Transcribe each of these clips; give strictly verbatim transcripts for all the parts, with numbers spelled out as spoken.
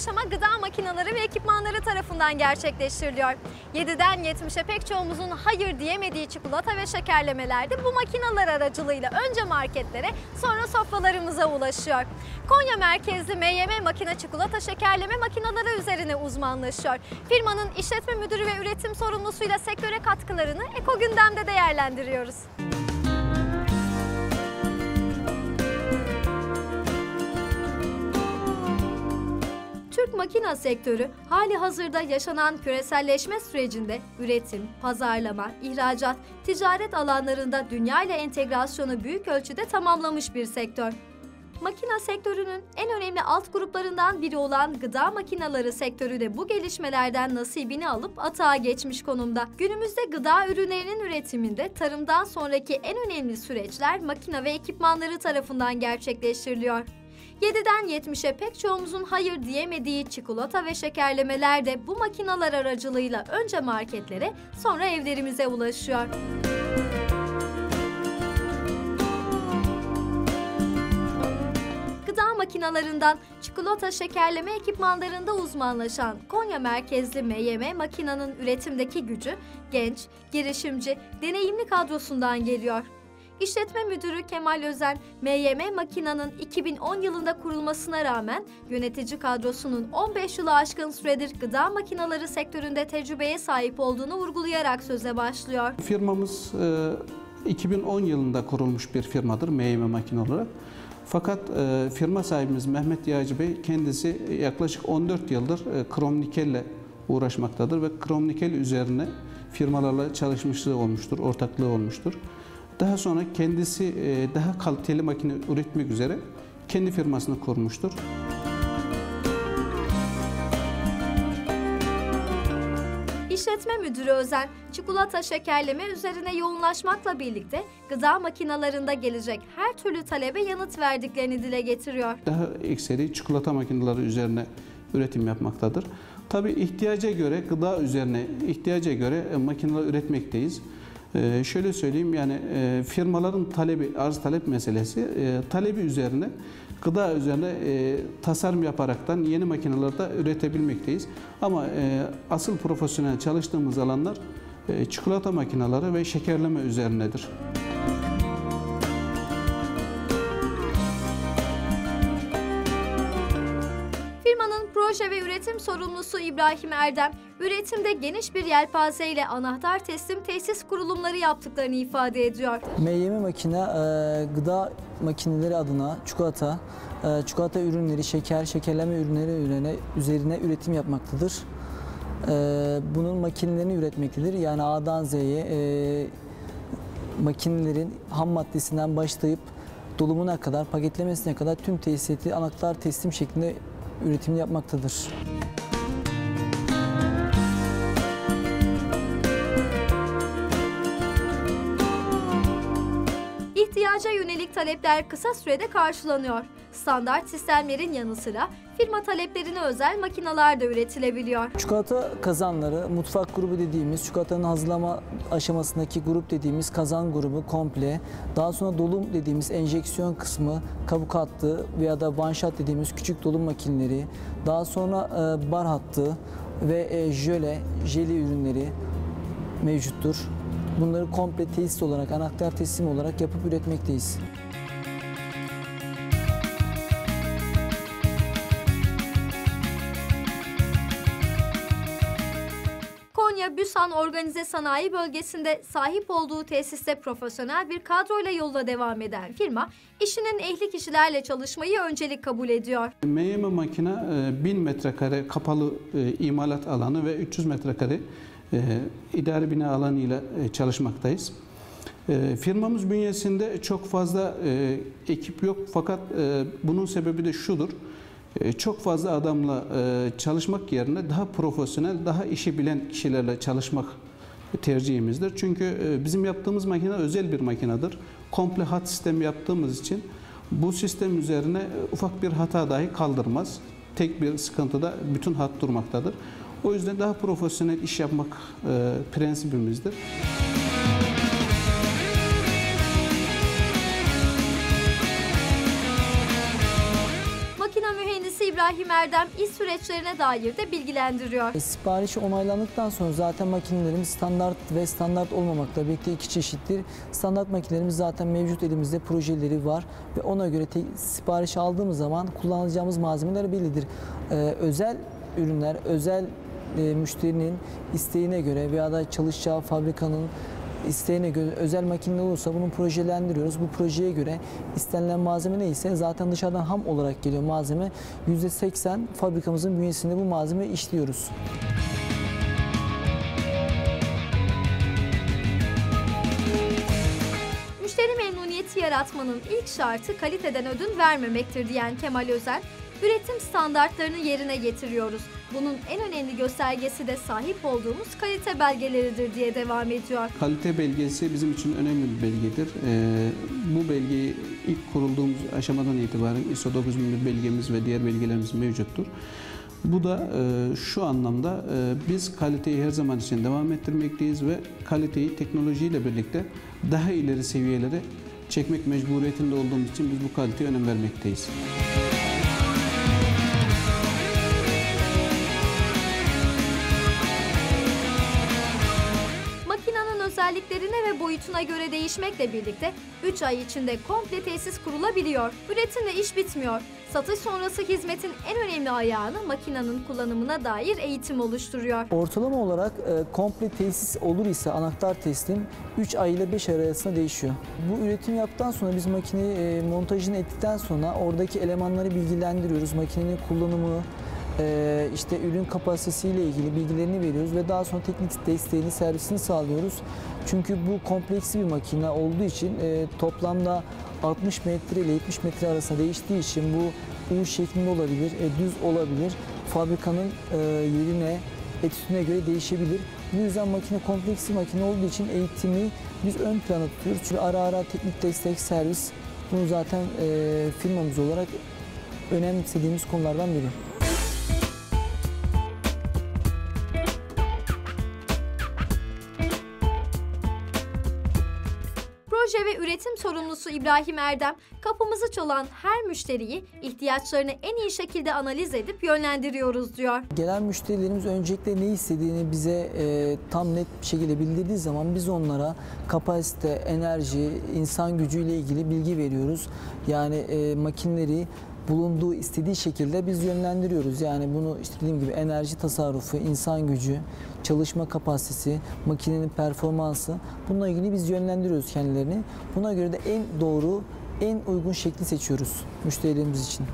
aşama gıda makineleri ve ekipmanları tarafından gerçekleştiriliyor. yediden yetmişe pek çoğumuzun hayır diyemediği çikolata ve şekerlemeler de bu makineler aracılığıyla önce marketlere, sonra sofralarımıza ulaşıyor. Konya merkezli M Y M Makina çikolata şekerleme makineleri üzerine uzmanlaşıyor. Firmanın işletme müdürü ve üretim sorumlusuyla sektöre katkılarını Eko-gündemde değerlendiriyoruz. Türk makina sektörü hali hazırda yaşanan küreselleşme sürecinde üretim, pazarlama, ihracat, ticaret alanlarında dünya ile entegrasyonu büyük ölçüde tamamlamış bir sektör. Makina sektörünün en önemli alt gruplarından biri olan gıda makineleri sektörü de bu gelişmelerden nasibini alıp atağa geçmiş konumda. Günümüzde gıda ürünlerinin üretiminde tarımdan sonraki en önemli süreçler makine ve ekipmanları tarafından gerçekleştiriliyor. yediden yetmişe pek çoğumuzun hayır diyemediği çikolata ve şekerlemeler de bu makineler aracılığıyla önce marketlere, sonra evlerimize ulaşıyor. Gıda makinalarından çikolata şekerleme ekipmanlarında uzmanlaşan Konya merkezli M Y M Makina'nın üretimdeki gücü genç, girişimci, deneyimli kadrosundan geliyor. İşletme müdürü Kemal Özen, M Y M Makina'nın iki bin on yılında kurulmasına rağmen yönetici kadrosunun on beş yılı aşkın süredir gıda makineleri sektöründe tecrübeye sahip olduğunu vurgulayarak söze başlıyor. Firmamız iki bin on yılında kurulmuş bir firmadır M Y M Makina olarak. Fakat firma sahibimiz Mehmet Yağcı Bey kendisi yaklaşık on dört yıldır krom nikelle uğraşmaktadır ve krom nikel üzerine firmalarla çalışmışlığı olmuştur, ortaklığı olmuştur. Daha sonra kendisi daha kaliteli makine üretmek üzere kendi firmasını kurmuştur. İşletme müdürü Özen, çikolata şekerleme üzerine yoğunlaşmakla birlikte gıda makinalarında gelecek her türlü talebe yanıt verdiklerini dile getiriyor. Daha ekseri çikolata makineleri üzerine üretim yapmaktadır. Tabii ihtiyaca göre gıda üzerine, ihtiyaca göre makineler üretmekteyiz. Ee, şöyle söyleyeyim, yani e, firmaların talebi, arz talep meselesi, e, talebi üzerine, gıda üzerine e, tasarım yaparaktan yeni makinelerde üretebilmekteyiz. Ama e, asıl profesyonel çalıştığımız alanlar e, çikolata makineleri ve şekerleme üzerinedir. Proje ve üretim sorumlusu İbrahim Erdem, üretimde geniş bir yelpaze ile anahtar teslim tesis kurulumları yaptıklarını ifade ediyor. M Y M Makina, gıda makineleri adına çikolata, çikolata ürünleri, şeker, şekerleme ürünleri üzerine üretim yapmaktadır. Bunun makinelerini üretmektedir. Yani A'dan Z'ye makinelerin ham maddesinden başlayıp dolumuna kadar, paketlemesine kadar tüm tesisatı anahtar teslim şeklinde üretimini yapmaktadır. İhtiyaca yönelik talepler kısa sürede karşılanıyor. Standart sistemlerin yanı sıra firma taleplerine özel makinalar da üretilebiliyor. Çikolata kazanları, mutfak grubu dediğimiz, çikolatanın hazırlama aşamasındaki grup dediğimiz kazan grubu komple, daha sonra dolum dediğimiz enjeksiyon kısmı, kabuk hattı veya da banşat dediğimiz küçük dolum makineleri, daha sonra bar hattı ve jöle, jeli ürünleri mevcuttur. Bunları komple tesis olarak, anahtar teslim olarak yapıp üretmekteyiz. Oğuzhan Organize Sanayi Bölgesi'nde sahip olduğu tesiste profesyonel bir kadroyla yoluna devam eden firma, işinin ehli kişilerle çalışmayı öncelik kabul ediyor. M Y M Makina bin metrekare kapalı imalat alanı ve üç yüz metrekare idari bina alanıyla çalışmaktayız. Firmamız bünyesinde çok fazla ekip yok, fakat bunun sebebi de şudur. Çok fazla adamla çalışmak yerine daha profesyonel, daha işi bilen kişilerle çalışmak tercihimizdir. Çünkü bizim yaptığımız makine özel bir makinedir. Komple hat sistemi yaptığımız için bu sistem üzerine ufak bir hata dahi kaldırmaz. Tek bir sıkıntıda bütün hat durmaktadır. O yüzden daha profesyonel iş yapmak prensibimizdir. İbrahim Erdem iş süreçlerine dair de bilgilendiriyor. Sipariş onaylandıktan sonra zaten makinelerimiz standart ve standart olmamakla birlikte iki çeşittir. Standart makinelerimiz zaten mevcut, elimizde projeleri var ve ona göre sipariş aldığımız zaman kullanacağımız malzemeler bellidir. Ee, özel ürünler, özel e, müşterinin isteğine göre veya da çalışacağı fabrikanın isteğine göre özel makineler olursa bunu projelendiriyoruz. Bu projeye göre istenilen malzeme neyse zaten dışarıdan ham olarak geliyor malzeme. yüzde seksen fabrikamızın bünyesinde bu malzeme işliyoruz. Müşteri memnuniyeti yaratmanın ilk şartı kaliteden ödün vermemektir diyen Kemal Özen, üretim standartlarını yerine getiriyoruz. Bunun en önemli göstergesi de sahip olduğumuz kalite belgeleridir diye devam ediyor. Kalite belgesi bizim için önemli bir belgedir. Ee, bu belgeyi ilk kurulduğumuz aşamadan itibaren ISO dokuz bin bir belgemiz ve diğer belgelerimiz mevcuttur. Bu da e, şu anlamda e, biz kaliteyi her zaman için devam ettirmekteyiz ve kaliteyi teknolojiyle birlikte daha ileri seviyelere çekmek mecburiyetinde olduğumuz için biz bu kaliteye önem vermekteyiz. Özelliklerine ve boyutuna göre değişmekle birlikte üç ay içinde komple tesis kurulabiliyor. Üretimle iş bitmiyor. Satış sonrası hizmetin en önemli ayağını makinenin kullanımına dair eğitim oluşturuyor. Ortalama olarak e, komple tesis olur ise anahtar teslim üç ay ile beş ay arasında değişiyor. Bu üretim yaptıktan sonra biz makineyi e, montajını ettikten sonra oradaki elemanları bilgilendiriyoruz. Makinenin kullanımı, işte ürün kapasitesiyle ilgili bilgilerini veriyoruz ve daha sonra teknik desteğini, servisini sağlıyoruz. Çünkü bu kompleksi bir makine olduğu için toplamda altmış metre ile yetmiş metre arasında değiştiği için bu U şeklinde olabilir, düz olabilir, fabrikanın yerine, etütüne göre değişebilir. Bu yüzden makine kompleksi makine olduğu için eğitimi biz ön plana tutuyoruz. Çünkü ara ara teknik destek, servis, bunu zaten firmamız olarak önemsediğimiz konulardan biri. Proje ve üretim sorumlusu İbrahim Erdem, kapımızı çalan her müşteriyi ihtiyaçlarını en iyi şekilde analiz edip yönlendiriyoruz diyor. Gelen müşterilerimiz öncelikle ne istediğini bize e, tam net bir şekilde bildirdiği zaman biz onlara kapasite, enerji, insan gücüyle ilgili bilgi veriyoruz. Yani e, makineleri bulunduğu istediği şekilde biz yönlendiriyoruz. Yani bunu işte dediğim gibi enerji tasarrufu, insan gücü, çalışma kapasitesi, makinenin performansı, bununla ilgili biz yönlendiriyoruz kendilerini. Buna göre de en doğru, en uygun şekli seçiyoruz müşterilerimiz için.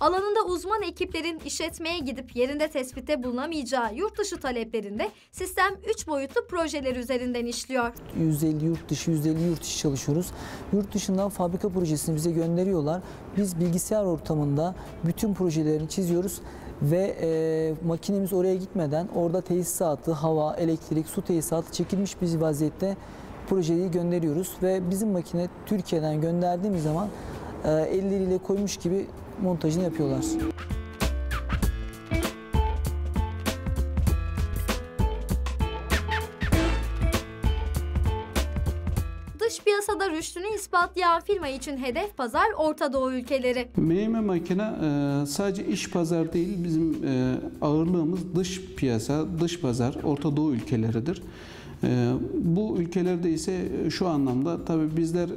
Alanında uzman ekiplerin işletmeye gidip yerinde tespitte bulunamayacağı yurt dışı taleplerinde sistem üç boyutlu projeler üzerinden işliyor. yüz elli yurt dışı, yüz elli yurt dışı çalışıyoruz. Yurt dışından fabrika projesini bize gönderiyorlar. Biz bilgisayar ortamında bütün projelerini çiziyoruz ve e, makinemiz oraya gitmeden orada tesisatı, hava, elektrik, su tesisatı çekilmiş bir vaziyette projeyi gönderiyoruz ve bizim makine Türkiye'den gönderdiğimiz zaman e, elleriyle koymuş gibi montajını yapıyorlar. Dış piyasada rüştünü ispatlayan firma için hedef pazar Orta Doğu ülkeleri. M Y M Makina sadece iş pazar değil, bizim ağırlığımız dış piyasa, dış pazar Orta Doğu ülkeleridir. Bu ülkelerde ise şu anlamda tabii bizler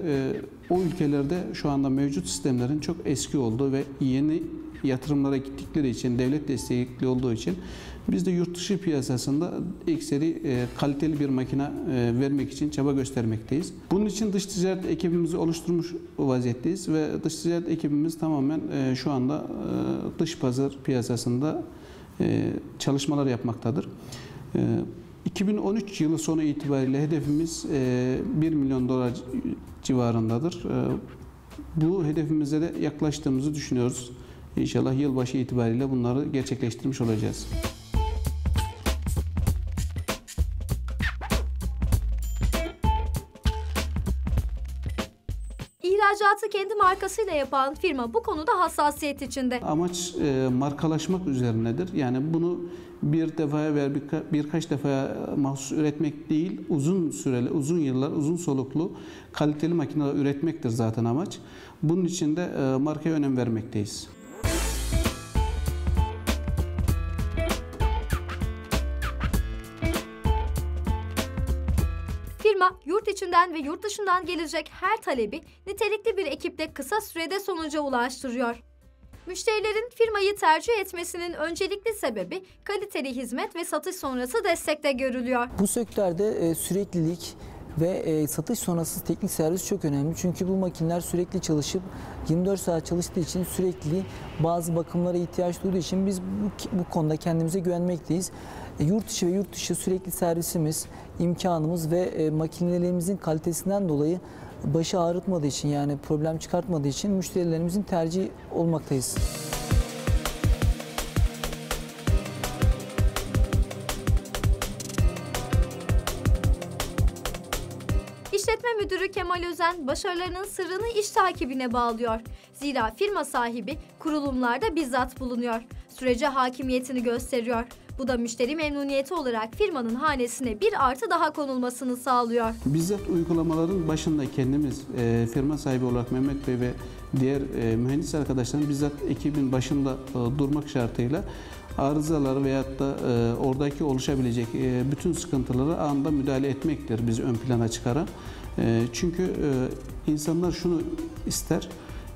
o ülkelerde şu anda mevcut sistemlerin çok eski olduğu ve yeni yatırımlara gittikleri için, devlet destekli olduğu için biz de yurt dışı piyasasında ekseri kaliteli bir makine vermek için çaba göstermekteyiz. Bunun için dış ticaret ekibimizi oluşturmuş vaziyetteyiz ve dış ticaret ekibimiz tamamen şu anda dış pazar piyasasında çalışmalar yapmaktadır. iki bin on üç yılı sonu itibariyle hedefimiz bir milyon dolar civarındadır. Bu hedefimize de yaklaştığımızı düşünüyoruz. İnşallah yılbaşı itibariyle bunları gerçekleştirmiş olacağız. İhracatı kendi markasıyla yapan firma bu konuda hassasiyet içinde. Amaç e, markalaşmak üzerinedir. Yani bunu bir defaya veya birka, birkaç defaya mahsus üretmek değil, uzun süreli, uzun yıllar, uzun soluklu, kaliteli makineler üretmektir zaten amaç. Bunun için de e, markaya önem vermekteyiz. Firma yurt içinden ve yurt dışından gelecek her talebi nitelikli bir ekiple kısa sürede sonuca ulaştırıyor. Müşterilerin firmayı tercih etmesinin öncelikli sebebi kaliteli hizmet ve satış sonrası destekte görülüyor. Bu sektörde süreklilik ve satış sonrası teknik servis çok önemli. Çünkü bu makineler sürekli çalışıp yirmi dört saat çalıştığı için, sürekli bazı bakımlara ihtiyaç duyduğu için biz bu, bu konuda kendimize güvenmekteyiz. E, yurt içi ve yurt dışı sürekli servisimiz, imkanımız ve e, makinelerimizin kalitesinden dolayı başı ağrıtmadığı için, yani problem çıkartmadığı için müşterilerimizin tercih olmaktayız. İşletme Müdürü Kemal Özen başarılarının sırrını iş takibine bağlıyor. Zira firma sahibi kurulumlarda bizzat bulunuyor. Sürece hakimiyetini gösteriyor. Bu da müşteri memnuniyeti olarak firmanın hanesine bir artı daha konulmasını sağlıyor. Bizzat uygulamaların başında kendimiz e, firma sahibi olarak Mehmet Bey ve diğer e, mühendis arkadaşların bizzat ekibin başında e, durmak şartıyla arızaları veyahut da e, oradaki oluşabilecek e, bütün sıkıntılara anında müdahale etmektir bizi ön plana çıkaran. E, çünkü e, insanlar şunu ister,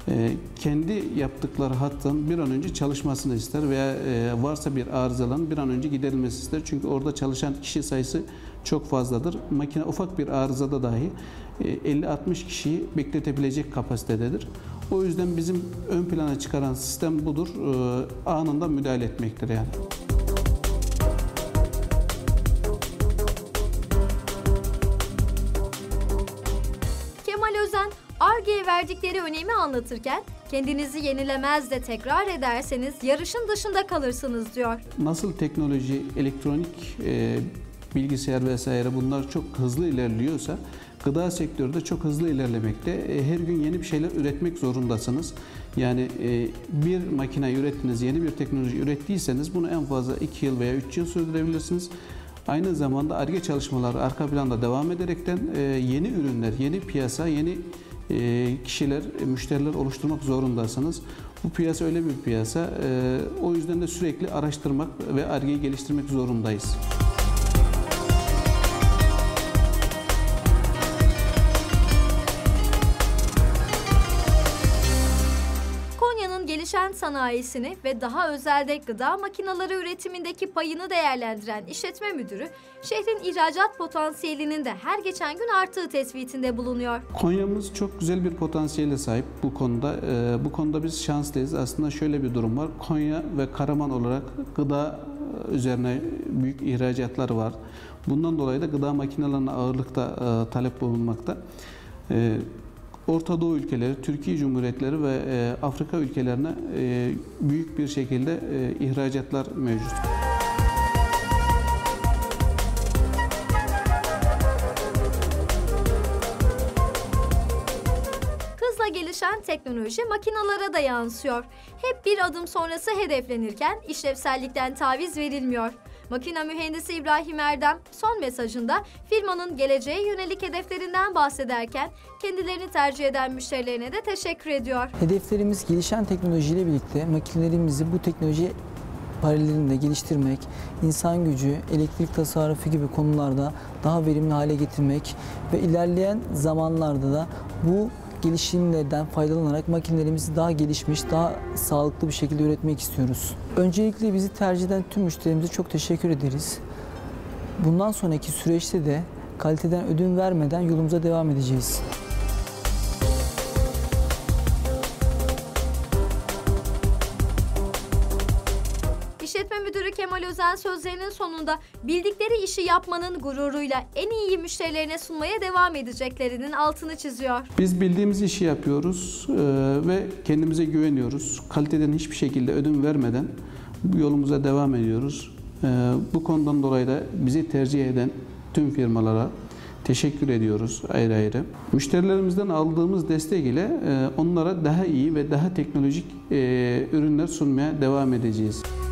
e, kendi yaptıkları hattın bir an önce çalışmasını ister veya e, varsa bir arızaların bir an önce giderilmesi ister. Çünkü orada çalışan kişi sayısı çok fazladır. Makine ufak bir arızada dahi e, elli altmış kişiyi bekletebilecek kapasitededir. O yüzden bizim ön plana çıkaran sistem budur. Ee, anında müdahale etmektir yani. Kemal Özen, Ar-Ge'ye verdikleri önemi anlatırken kendinizi yenilemez de tekrar ederseniz yarışın dışında kalırsınız diyor. Nasıl teknoloji, elektronik, e, bilgisayar vesaire bunlar çok hızlı ilerliyorsa, gıda sektörü de çok hızlı ilerlemekte. Her gün yeni bir şeyler üretmek zorundasınız. Yani bir makine ürettiniz, yeni bir teknoloji ürettiyseniz bunu en fazla iki yıl veya üç yıl sürdürebilirsiniz. Aynı zamanda Ar-Ge çalışmaları arka planda devam ederekten yeni ürünler, yeni piyasa, yeni kişiler, müşteriler oluşturmak zorundasınız. Bu piyasa öyle bir piyasa. O yüzden de sürekli araştırmak ve Ar-Ge'yi geliştirmek zorundayız. Gelişen sanayisini ve daha özelde gıda makineleri üretimindeki payını değerlendiren işletme müdürü, şehrin ihracat potansiyelinin de her geçen gün arttığı tespitinde bulunuyor. Konya'mız çok güzel bir potansiyele sahip bu konuda. Ee, bu konuda biz şanslıyız. Aslında şöyle bir durum var. Konya ve Karaman olarak gıda üzerine büyük ihracatlar var. Bundan dolayı da gıda makinelerine ağırlıkta e, talep bulunmakta. E, Orta Doğu ülkeleri, Türkiye Cumhuriyetleri ve Afrika ülkelerine büyük bir şekilde ihracatlar mevcut. Hızla gelişen teknoloji makinalara da yansıyor. Hep bir adım sonrası hedeflenirken işlevsellikten taviz verilmiyor. Makina mühendisi İbrahim Erdem son mesajında firmanın geleceğe yönelik hedeflerinden bahsederken kendilerini tercih eden müşterilerine de teşekkür ediyor. Hedeflerimiz gelişen teknolojiyle birlikte makinelerimizi bu teknoloji paralelinde geliştirmek, insan gücü, elektrik tasarrufu gibi konularda daha verimli hale getirmek ve ilerleyen zamanlarda da bu gelişimlerden faydalanarak makinelerimizi daha gelişmiş, daha sağlıklı bir şekilde üretmek istiyoruz. Öncelikle bizi tercih eden tüm müşterimize çok teşekkür ederiz. Bundan sonraki süreçte de kaliteden ödün vermeden yolumuza devam edeceğiz. İşletme Müdürü Kemal Özen sözlerinin sonunda bildikleri işi yapmanın gururuyla en iyi müşterilerine sunmaya devam edeceklerinin altını çiziyor. Biz bildiğimiz işi yapıyoruz ve kendimize güveniyoruz. Kaliteden hiçbir şekilde ödün vermeden yolumuza devam ediyoruz. Bu konudan dolayı da bizi tercih eden tüm firmalara teşekkür ediyoruz ayrı ayrı. Müşterilerimizden aldığımız destek ile onlara daha iyi ve daha teknolojik ürünler sunmaya devam edeceğiz.